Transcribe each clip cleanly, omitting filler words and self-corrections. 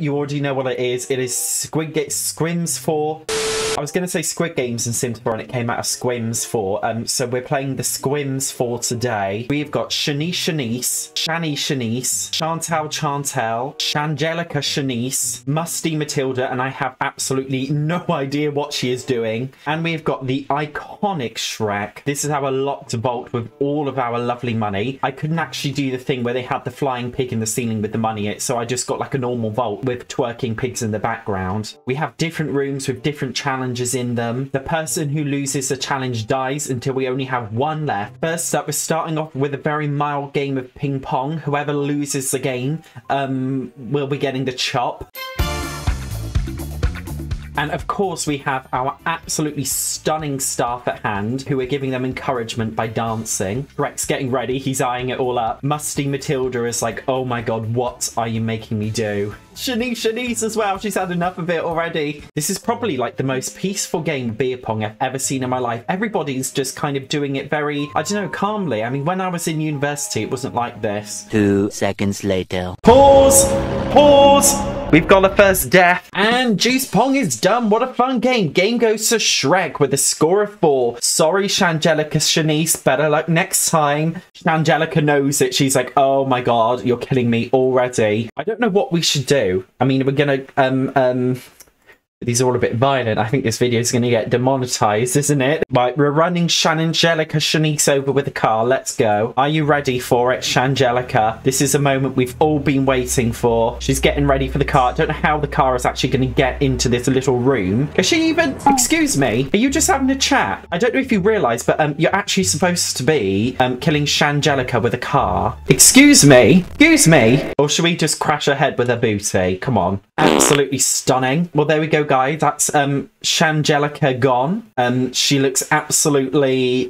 You already know what it is. It is Squims 4. I was going to say Squid Games and Sims 4, and it came out of Squims 4. So we're playing the Squims 4 today. We've got Shanice, Chantel, Shangelica Shanice, Musty Matilda, and I have absolutely no idea what she is doing. And we've got the iconic Shrek. This is our locked vault with all of our lovely money. I couldn't actually do the thing where they had the flying pig in the ceiling with the money in it, so I just got like a normal vault with twerking pigs in the background. We have different rooms with different challenges in them. The person who loses the challenge dies until we only have one left. First up, we're starting off with a very mild game of ping pong. Whoever loses the game will be getting the chop. And of course, we have our absolutely stunning staff at hand, who are giving them encouragement by dancing. Shrek's getting ready. He's eyeing it all up. Musty Matilda is like, oh my God, what are you making me do? Shanice as well. She's had enough of it already. This is probably like the most peaceful game of beer pong I've ever seen in my life. Everybody's just kind of doing it very, I don't know, calmly. I mean, when I was in university, it wasn't like this. 2 seconds later. Pause! Pause! We've got a first death, and Juice Pong is done. What a fun game. Game goes to Shrek with a score of 4. Sorry, Shangelica Shanice, better luck next time. Shangelica knows it. She's like, oh my God, you're killing me already. I don't know what we should do. I mean, we're gonna, these are all a bit violent. I think this video is going to get demonetized, isn't it? Right, we're running Shangelica Shanice over with a car. Let's go. Are you ready for it, Shangelica? This is a moment we've all been waiting for. She's getting ready for the car. I don't know how the car is actually going to get into this little room. Is she even... Excuse me. Are you just having a chat? I don't know if you realise, but you're actually supposed to be killing Shangelica with a car. Excuse me? Excuse me? Or should we just crash her head with her booty? Come on. Absolutely stunning. Well, there we go, guys. That's Shangelica gone. She looks absolutely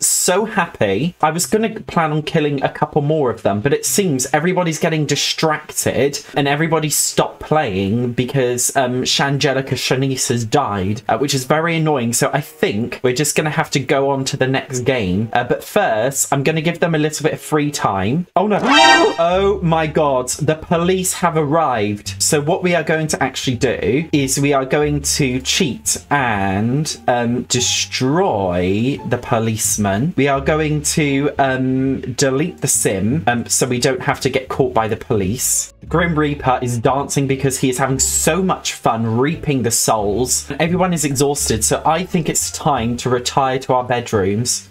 so happy. I was gonna plan on killing a couple more of them, but it seems everybody's getting distracted and everybody stopped playing because Shangelica Shanice has died, which is very annoying. So I think we're just gonna have to go on to the next game, but first I'm gonna give them a little bit of free time. Oh no. Oh my God, the police have arrived. So what we are going to actually do is we are going to cheat and destroy the policeman. We are going to delete the sim so we don't have to get caught by the police. Grim Reaper is dancing because he is having so much fun reaping the souls. Everyone is exhausted, so I think it's time to retire to our bedrooms.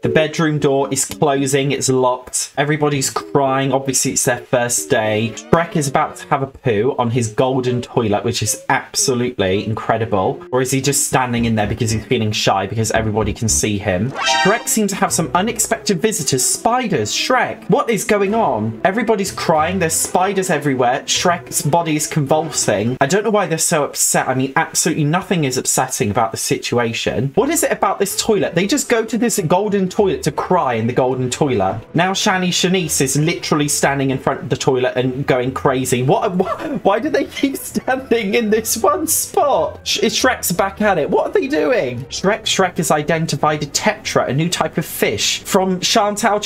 The bedroom door is closing, it's locked. Everybody's crying, obviously it's their first day. Shrek is about to have a poo on his golden toilet, which is absolutely incredible. Or is he just standing in there because he's feeling shy because everybody can see him? Shrek seems to have some unexpected visitors. Spiders, Shrek, what is going on? Everybody's crying, there's spiders everywhere. Shrek's body is convulsing. I don't know why they're so upset. I mean, absolutely nothing is upsetting about the situation. What is it about this toilet? They just go to this golden toilet to cry in the golden toilet. Now Shanice is literally standing in front of the toilet and going crazy. Why do they keep standing in this one spot? Shrek's back at it. What are they doing? Shrek has identified a tetra, a new type of fish from Chantel.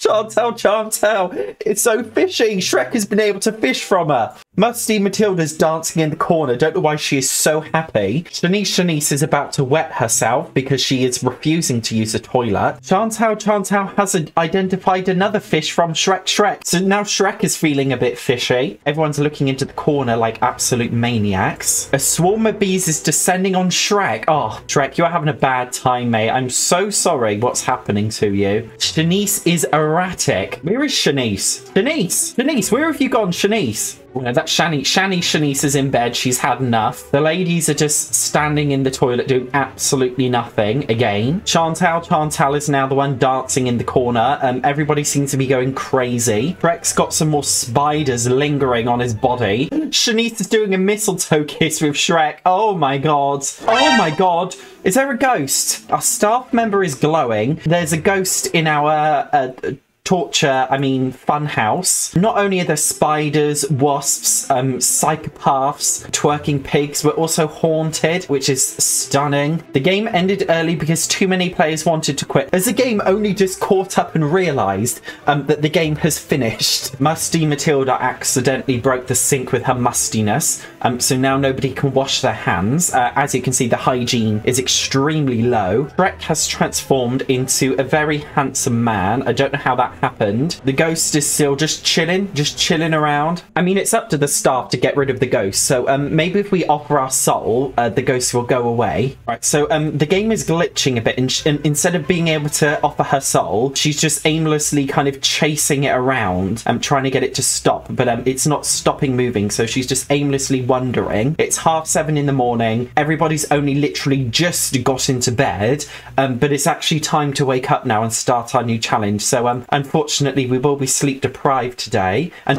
Chantel, it's so fishy. Shrek has been able to fish from her. Musty Matilda's dancing in the corner. Don't know why she is so happy. Shanice is about to wet herself because she is refusing to use the toilet. Chantel has identified another fish from Shrek. So now Shrek is feeling a bit fishy. Everyone's looking into the corner like absolute maniacs. A swarm of bees is descending on Shrek. Oh, Shrek, you're having a bad time, mate. I'm so sorry what's happening to you. Shanice is erratic. Where is Shanice? Shanice, where have you gone, Shanice? Well, that's Shanice is in bed. She's had enough. The ladies are just standing in the toilet doing absolutely nothing again. Chantel is now the one dancing in the corner. Everybody seems to be going crazy. Shrek's got some more spiders lingering on his body. Shanice is doing a mistletoe kiss with Shrek. Oh my God. Oh my God. Is there a ghost? Our staff member is glowing. There's a ghost in our... torture, I mean fun house. Not only are there spiders, wasps, psychopaths, twerking pigs, but also haunted, which is stunning. The game ended early because too many players wanted to quit, as the game only just caught up and realized that the game has finished. Musty Matilda accidentally broke the sink with her mustiness, so now nobody can wash their hands. As you can see, the hygiene is extremely low. Shrek has transformed into a very handsome man. I don't know how that happened. The ghost is still just chilling around. I mean, it's up to the staff to get rid of the ghost, so maybe if we offer our soul, the ghost will go away. Right, so the game is glitching a bit, and instead of being able to offer her soul, she's just aimlessly kind of chasing it around and trying to get it to stop, but it's not stopping moving, so she's just aimlessly wandering. It's 7:30 in the morning. Everybody's only literally just got into bed, but it's actually time to wake up now and start our new challenge. So unfortunately, we will be sleep deprived today. And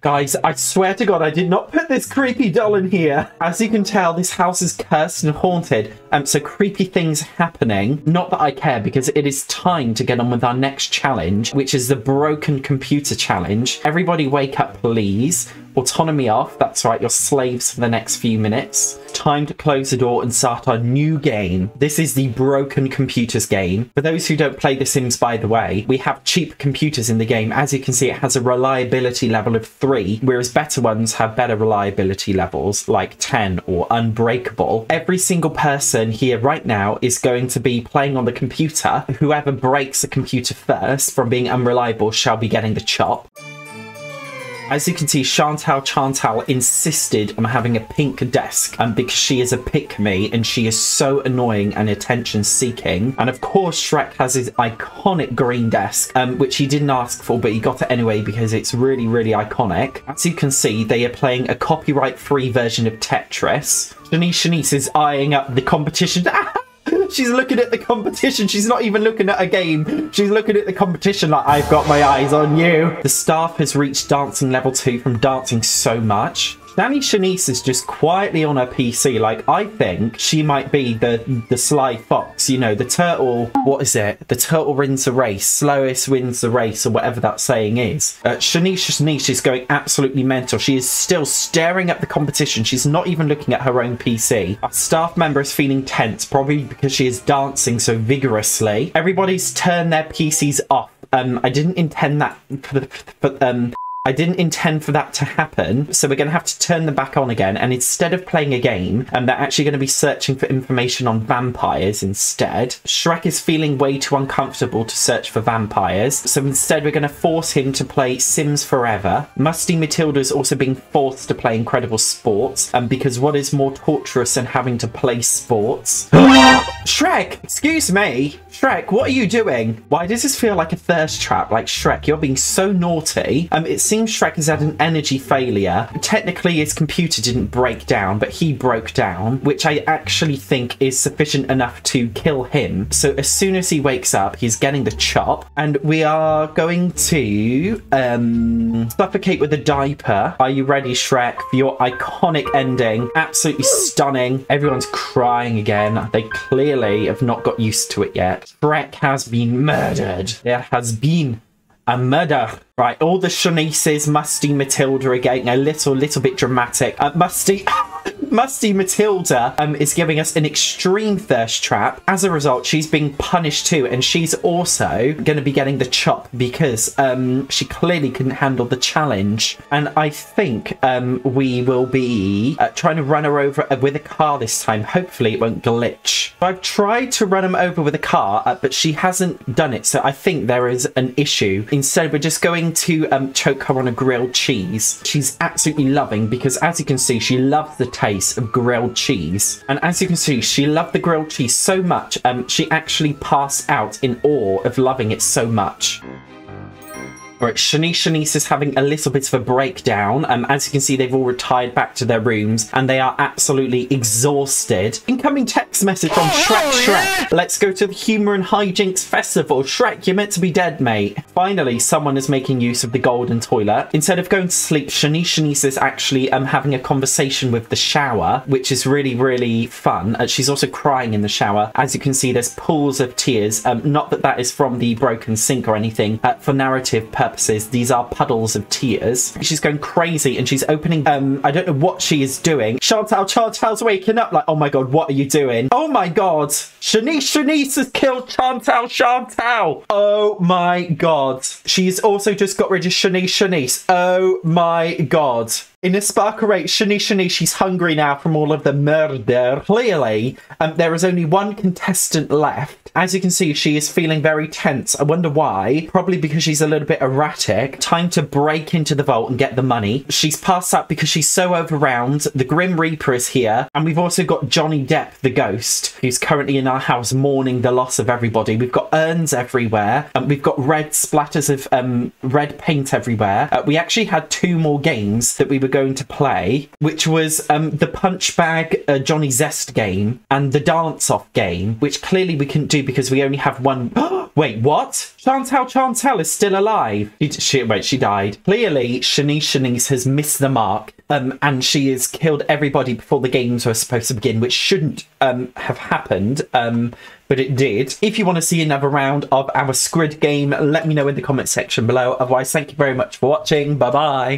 guys, I swear to God, I did not put this creepy doll in here. As you can tell, this house is cursed and haunted, so creepy things happening. Not that I care, because it is time to get on with our next challenge, which is the broken computer challenge. Everybody wake up, please. Autonomy off. That's right, you're slaves for the next few minutes. Time to close the door and start our new game. This is the broken computers game. For those who don't play The Sims, by the way, we have cheap computers in the game. As you can see, it has a reliability level of 3, whereas better ones have better reliability levels like 10 or unbreakable. Every single person here right now is going to be playing on the computer. Whoever breaks the computer first from being unreliable shall be getting the chop. As you can see, Chantal insisted on having a pink desk because she is a pick-me and she is so annoying and attention-seeking. And of course, Shrek has his iconic green desk, which he didn't ask for, but he got it anyway because it's really, really iconic. As you can see, they are playing a copyright-free version of Tetris. Shanice is eyeing up the competition. She's looking at the competition. She's not even looking at a game. She's looking at the competition like, I've got my eyes on you. The staff has reached dancing level 2 from dancing so much. Nanny Shanice is just quietly on her PC. Like, I think she might be the sly fox, you know, the turtle. What is it? The turtle wins the race. Slowest wins the race, or whatever that saying is. Shanice is going absolutely mental. She is still staring at the competition. She's not even looking at her own PC. Our staff member is feeling tense, probably because she is dancing so vigorously. Everybody's turned their PCs off. I didn't intend for that to happen, so we're going to have to turn them back on again, and instead of playing a game, they're actually going to be searching for information on vampires instead. Shrek is feeling way too uncomfortable to search for vampires, so instead we're going to force him to play Sims Forever. Musty Matilda is also being forced to play Incredible Sports, because what is more torturous than having to play sports? Shrek! Excuse me! Shrek, what are you doing? Why does this feel like a thirst trap? Like, Shrek, you're being so naughty. It seems Shrek has had an energy failure. Technically, his computer didn't break down, but he broke down, which I actually think is sufficient enough to kill him. So as soon as he wakes up, he's getting the chop, and we are going to suffocate with a diaper. Are you ready, Shrek, for your iconic ending? Absolutely stunning. Everyone's crying again. They clearly have not got used to it yet. Shrek has been murdered. There has been a murder. Right, all the Shanices, Musty Matilda are getting a little bit dramatic. Musty Matilda is giving us an extreme thirst trap. As a result, she's being punished too, and she's also going to be getting the chop because she clearly couldn't handle the challenge. And I think we will be trying to run her over with a car this time. Hopefully it won't glitch. I've tried to run him over with a car, but she hasn't done it, so I think there is an issue. Instead, we're just going to choke her on a grilled cheese. She's absolutely loving, because as you can see, she loves the taste of grilled cheese. And as you can see, she loved the grilled cheese so much, she actually passed out in awe of loving it so much. desperate. Shanice is having a little bit of a breakdown. As you can see, they've all retired back to their rooms and they are absolutely exhausted. Incoming text message from Shrek. Let's go to the Humor and Hijinks Festival. Shrek, you're meant to be dead, mate. Finally, someone is making use of the golden toilet. Instead of going to sleep, Shanice is actually having a conversation with the shower, which is really fun. She's also crying in the shower. As you can see, there's pools of tears. Not that that is from the broken sink or anything. For narrative purposes, these are puddles of tears. She's going crazy and she's opening, I don't know what she is doing. Chantel's waking up like, oh my god, what are you doing? Oh my god, Shanice has killed Chantel. Oh my god. She's also just got rid of Shanice. Oh my god. In a sparkerate, Shanice, she's hungry now from all of the murder. Clearly, there is only one contestant left. As you can see, she is feeling very tense. I wonder why. Probably because she's a little bit erratic. Time to break into the vault and get the money. She's passed out because she's so overwhelmed. The Grim Reaper is here. And we've also got Johnny Depp, the ghost, who's currently in our house mourning the loss of everybody. We've got urns everywhere. We've got red splatters of red paint everywhere. We actually had 2 more games that we were going to play, which was the punch bag Johnny Zest game and the dance off game, which clearly we couldn't do because we only have 1. Wait, what? Chantel is still alive. She died. Clearly, Shanice has missed the mark, and she has killed everybody before the games were supposed to begin, which shouldn't have happened, but it did. If you want to see another round of our Squid Game, let me know in the comment section below. Otherwise, thank you very much for watching. Bye-bye.